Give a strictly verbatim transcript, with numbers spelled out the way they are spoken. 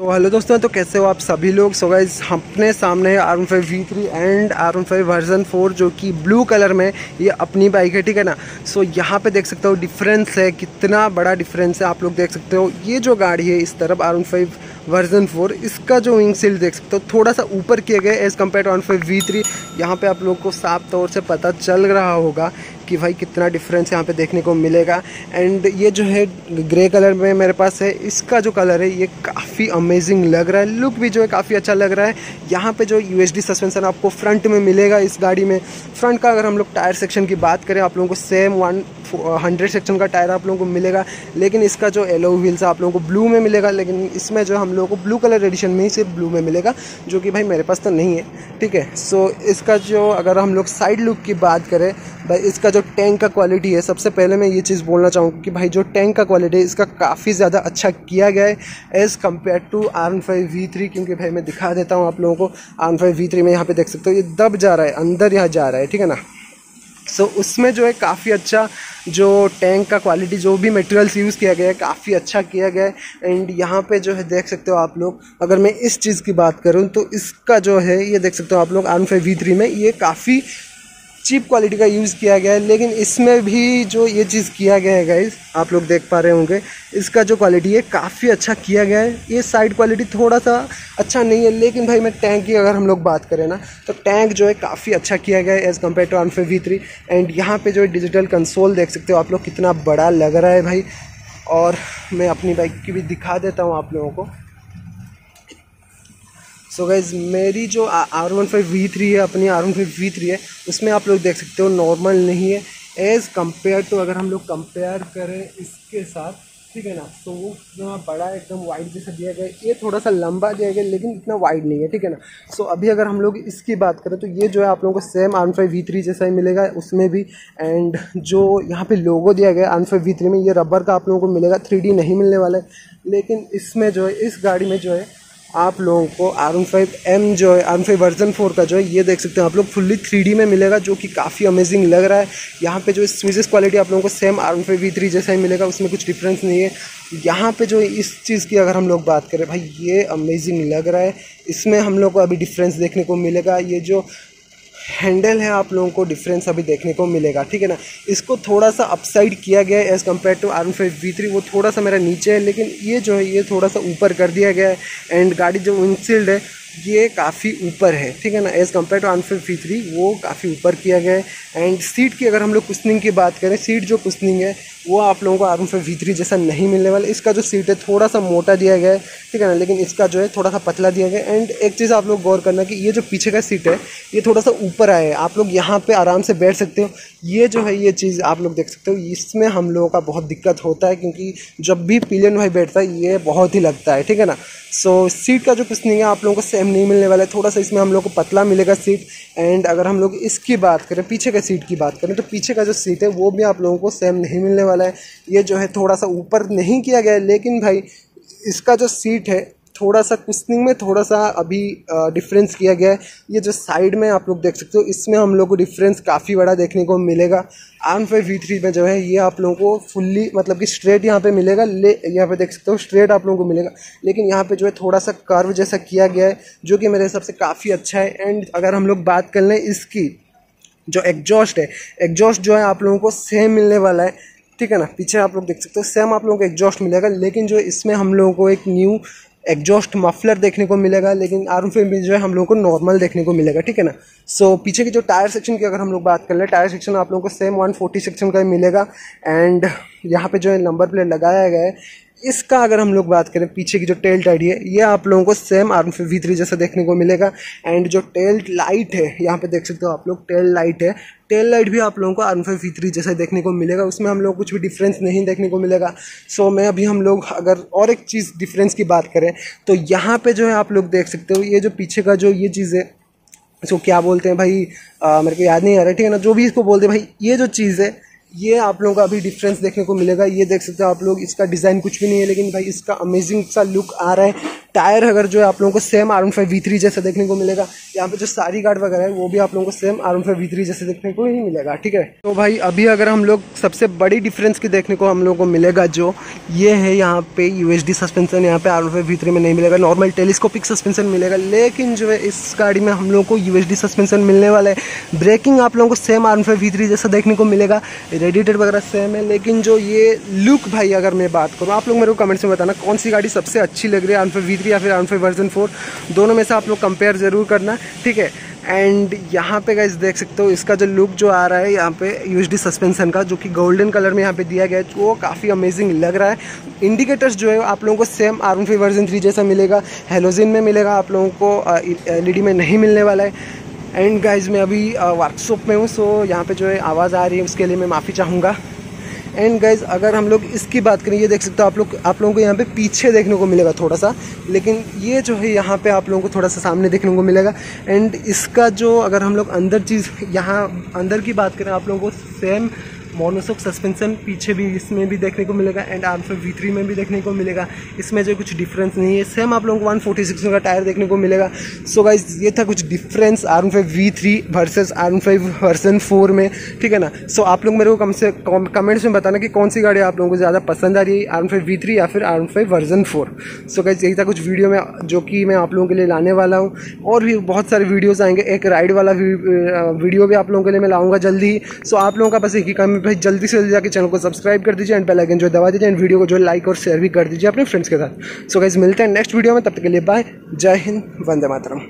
तो हेलो दोस्तों, तो कैसे हो आप सभी लोग। सो गाइस, अपने सामने R fifteen V three and R fifteen version four जो कि ब्लू कलर में ये अपनी बाइक है, ठीक है ना। सो so, यहाँ पे देख सकते हो डिफरेंस है, कितना बड़ा डिफरेंस है आप लोग देख सकते हो। ये जो गाड़ी है इस तरफ आर फिफ्टीन वर्जन फोर, इसका जो विंग सील देख सकते हो थोड़ा सा ऊपर किए गए as compare to R fifteen V three. यहाँ पे आप लोग को साफ तौर से पता चल रहा होगा कि भाई कितना डिफरेंस यहाँ पे देखने को मिलेगा। एंड ये जो है ग्रे कलर में मेरे पास है, इसका जो कलर है ये काफ़ी अमेजिंग लग रहा है, लुक भी जो है काफ़ी अच्छा लग रहा है। यहाँ पे जो यू एस डी सस्पेंसन आपको फ्रंट में मिलेगा इस गाड़ी में, फ्रंट का अगर हम लोग टायर सेक्शन की बात करें, आप लोगों को सेम वन हंड्रेड सेक्शन का टायर आप लोगों को मिलेगा। लेकिन इसका जो एलो व्हील्स आप लोगों को ब्लू में मिलेगा, लेकिन इसमें जो हम लोगों को ब्लू कलर एडिशन में ही सिर्फ ब्लू में मिलेगा, जो कि भाई मेरे पास तो नहीं है, ठीक है। सो इसका जो अगर हम लोग साइड लुक की बात करें, भाई इसका जो टैंक का क्वालिटी है, सबसे पहले मैं ये चीज़ बोलना चाहूँगा कि भाई जो टैंक का क्वालिटी है इसका काफ़ी ज़्यादा अच्छा किया गया है as compare to R fifteen V three. क्योंकि भाई मैं दिखा देता हूँ आप लोगों को, आर फिफ्टीन वी थ्री में यहाँ पे देख सकते हो ये दब जा रहा है, अंदर यहाँ जा रहा है, ठीक है ना। सो so, उसमें जो है काफ़ी अच्छा जो टैंक का क्वालिटी, जो भी मटेरियल्स यूज़ किया गया है काफ़ी अच्छा किया गया है। एंड यहाँ पे जो है देख सकते हो आप लोग, अगर मैं इस चीज़ की बात करूँ तो इसका जो है ये देख सकते हो आप लोग आर फिफ्टीन वी थ्री में ये काफ़ी चीप क्वालिटी का यूज़ किया गया है। लेकिन इसमें भी जो ये चीज़ किया गया है गाइस, आप लोग देख पा रहे होंगे इसका जो क्वालिटी है काफ़ी अच्छा किया गया है। ये साइड क्वालिटी थोड़ा सा अच्छा नहीं है, लेकिन भाई मैं टैंक की अगर हम लोग बात करें ना तो टैंक जो है काफ़ी अच्छा किया गया है as compare to R fifteen V three. And यहाँ पर जो डिजिटल कंसोल देख सकते हो आप लोग कितना बड़ा लग रहा है भाई। और मैं अपनी बाइक की भी दिखा देता हूँ आप लोगों को। सो so गाइज़, मेरी जो आर फिफ्टीन वी थ्री है, अपनी आर फिफ्टीन वी थ्री है, उसमें आप लोग देख सकते हो नॉर्मल नहीं है एज़ कम्पेयर टू, अगर हम लोग कंपेयर करें इसके साथ, ठीक है ना। तो वो इतना बड़ा एकदम वाइड जैसा दिया गया, ये थोड़ा सा लंबा दिया गया लेकिन इतना वाइड नहीं है, ठीक है ना। सो so, अभी अगर हम लोग इसकी बात करें तो ये जो है आप लोगों को same R fifteen V three जैसा ही मिलेगा उसमें भी। एंड जो यहाँ पे लोगो दिया गया आर फिफ्टीन वी थ्री में, ये रबर का आप लोगों को मिलेगा, थ्री डी नहीं मिलने वाला है। लेकिन इसमें जो है, इस गाड़ी में जो है आप लोगों को आर फिफ्टीन एम जो है आर फिफ्टीन वर्जन फोर का जो है ये देख सकते हैं आप लोग फुल्ली थ्री डी में मिलेगा, जो कि काफ़ी अमेजिंग लग रहा है। यहाँ पे जो स्विजेस क्वालिटी आप लोगों को same R fifteen V three जैसा ही मिलेगा, उसमें कुछ डिफरेंस नहीं है। यहाँ पे जो इस चीज़ की अगर हम लोग बात करें, भाई ये अमेजिंग लग रहा है, इसमें हम लोग को अभी डिफरेंस देखने को मिलेगा। ये जो हैंडल है आप लोगों को डिफरेंस अभी देखने को मिलेगा, ठीक है ना। इसको थोड़ा सा अपसाइड किया गया है as compare to R fifteen V three, वो थोड़ा सा मेरा नीचे है, लेकिन ये जो है ये थोड़ा सा ऊपर कर दिया गया है। एंड गाड़ी जो विंडशील्ड है ये काफ़ी ऊपर है, ठीक है ना, as compare to R fifteen V three वो काफ़ी ऊपर किया गया है। एंड सीट की अगर हम लोग कुशनिंग की बात करें, सीट जो कुशनिंग है वो आप लोगों को आर फिफ्टीन वी थ्री जैसा नहीं मिलने वाला। इसका जो सीट है थोड़ा सा मोटा दिया गया है, ठीक है ना, लेकिन इसका जो है थोड़ा सा पतला दिया गया है। एंड एक चीज़ आप लोग गौर करना कि ये जो पीछे का सीट है ये थोड़ा सा ऊपर आया है, आप लोग यहाँ पर आराम से बैठ सकते हो। ये जो है ये चीज़ आप लोग देख सकते हो, इसमें हम लोगों का बहुत दिक्कत होता है क्योंकि जब भी पिलियन भाई बैठता है ये बहुत ही लगता है, ठीक है ना। सो सीट का जो कुशनिंग है आप लोगों को सेम नहीं मिलने वाला है, थोड़ा सा इसमें हम लोग को पतला मिलेगा सीट। एंड अगर हम लोग इसकी बात करें, पीछे का सीट की बात करें, तो पीछे का जो सीट है वो भी आप लोगों को सेम नहीं मिलने वाला है। ये जो है थोड़ा सा ऊपर नहीं किया गया है, लेकिन भाई इसका जो सीट है थोड़ा सा कुशनिंग में थोड़ा सा अभी डिफरेंस किया गया है। ये जो साइड में आप लोग देख सकते हो, इसमें हम लोग को डिफरेंस काफ़ी बड़ा देखने को मिलेगा। आर फिफ्टीन वी थ्री में जो है ये आप लोगों को फुल्ली मतलब कि स्ट्रेट यहाँ पे मिलेगा, ले यहाँ पे देख सकते हो स्ट्रेट आप लोगों को मिलेगा, लेकिन यहाँ पे जो है थोड़ा सा कर्व जैसा किया गया है, जो कि मेरे हिसाब से काफ़ी अच्छा है। एंड अगर हम लोग बात कर लें इसकी जो एग्जॉस्ट है, एग्जॉस्ट जो है आप लोगों को सेम मिलने वाला है, ठीक है ना। पीछे आप लोग देख सकते हो सेम आप लोगों को एग्जॉस्ट मिलेगा, लेकिन जो इसमें हम लोगों को एक न्यू एग्जॉस्ट मफलर देखने को मिलेगा, लेकिन आर फिफ्टीन में जो है हम लोगों को नॉर्मल देखने को मिलेगा, ठीक है ना। सो so, पीछे के जो टायर सेक्शन की अगर हम लोग बात कर ले, टायर सेक्शन आप लोगों को सेम वन फोर्टी सेक्शन का ही मिलेगा। एंड यहाँ पे जो है नंबर प्लेट लगाया गया है, इसका अगर हम लोग बात करें, पीछे की जो टेल लाइट है ये आप लोगों को same R fifteen V three जैसा देखने को मिलेगा। एंड जो टेल लाइट है यहाँ पे देख सकते हो आप लोग, टेल लाइट है, टेल लाइट भी आप लोगों को आर फिफ्टीन वी थ्री जैसा देखने को मिलेगा, उसमें हम लोग कुछ भी डिफरेंस नहीं देखने को मिलेगा। सो so, मैं अभी हम लोग अगर और एक चीज़ डिफरेंस की बात करें तो यहाँ पे जो है आप लोग देख सकते हो ये जो पीछे का जो ये चीज़ है, इसको so, क्या बोलते हैं भाई, आ, मेरे को याद नहीं आ रहा, ठीक है ना, जो भी इसको बोलते हैं भाई, ये जो चीज़ है ये आप लोगों का अभी डिफरेंस देखने को मिलेगा। ये देख सकते हो आप लोग, इसका डिज़ाइन कुछ भी नहीं है, लेकिन भाई इसका अमेजिंग सा लुक आ रहा है। टायर अगर जो है आप लोगों को same R one five V three जैसा देखने को मिलेगा। यहाँ पे जो सारी गार्ड वगैरह है वो भी आप लोगों को same R one five V three जैसे देखने को ही मिलेगा। ठीक है, तो भाई अभी अगर हम लोग सबसे बड़ी डिफरेंस की देखने को हम लोगों को मिलेगा जो ये है, यहाँ पे यू एस डी सस्पेंसन यहाँ पे R one five V three में नहीं मिलेगा, नॉर्मल टेलीस्कोपिक सस्पेंसन मिलेगा। लेकिन जो है इस गाड़ी में हम लोग को यू एस डी सस्पेंसन मिलने वाला है। ब्रेकिंग आप लोगों को same R one five V three जैसा देखने को मिलेगा, रेडिएटर वगैरह सेम है। लेकिन जो ये लुक भाई अगर मैं बात करूँ, आप लोग मेरे को कमेंट्स में बताना कौन सी गाड़ी सबसे अच्छी लग रही है, R one five V three या फिर R one five version four. दोनों में से आप लोग कंपेयर ज़रूर करना। ठीक है, एंड यहाँ पे गाइस देख सकते हो इसका जो लुक जो आ रहा है यहाँ पे यू एस डी सस्पेंशन का, जो कि गोल्डन कलर में यहाँ पे दिया गया है, वो काफ़ी अमेजिंग लग रहा है। इंडिकेटर्स जो है आप लोगों को same R one five version three जैसा मिलेगा, हेलोजिन में मिलेगा, आप लोगों को एल ई डी में नहीं मिलने वाला है। एंड गाइज मैं अभी वर्कशॉप में हूँ, सो यहाँ पर जो है आवाज़ आ रही है उसके लिए मैं माफ़ी चाहूँगा। एंड गाइज अगर हम लोग इसकी बात करें, ये देख सकते हो आप लोग आप लोगों को यहाँ पे पीछे देखने को मिलेगा थोड़ा सा, लेकिन ये जो है यहाँ पे आप लोगों को थोड़ा सा सामने देखने को मिलेगा। एंड इसका जो अगर हम लोग अंदर चीज़ यहाँ अंदर की बात करें, आप लोगों को सेम मोनोसोक सस्पेंशन पीछे भी इसमें भी देखने को मिलेगा and R one five V three में भी देखने को मिलेगा। इसमें जो कुछ डिफरेंस नहीं है, सेम आप लोगों को वन फोर्टी सिक्स का टायर देखने को मिलेगा। सो गाइज ये था कुछ difference R one five V three versus R one five version four में। ठीक है ना, सो आप लोग मेरे को कम से कम कमेंट्स में बताना कि कौन सी गाड़ी आप लोगों को ज़्यादा पसंद आ रही है, R one five V three या फिर R one five version four. So guys यही था कुछ वीडियो में जो कि मैं आप लोगों के लिए लाने वाला हूँ, और भी बहुत सारे वीडियोज़ आएंगे। एक राइड वाला वीडियो भी आप लोगों के लिए मैं लाऊँगा जल्दी ही। सो आप लोगों का बस एक ही काम, भाई जल्दी से जल्दी जाकर चैनल को सब्सक्राइब कर दीजिए एंड बेल आइकन जो दबा दीजिए एंड वीडियो को जो लाइक और शेयर भी कर दीजिए अपने फ्रेंड्स के साथ। सो गाइस मिलते हैं नेक्स्ट वीडियो में, तब तक के लिए बाय, जय हिंद, वंदे मातरम।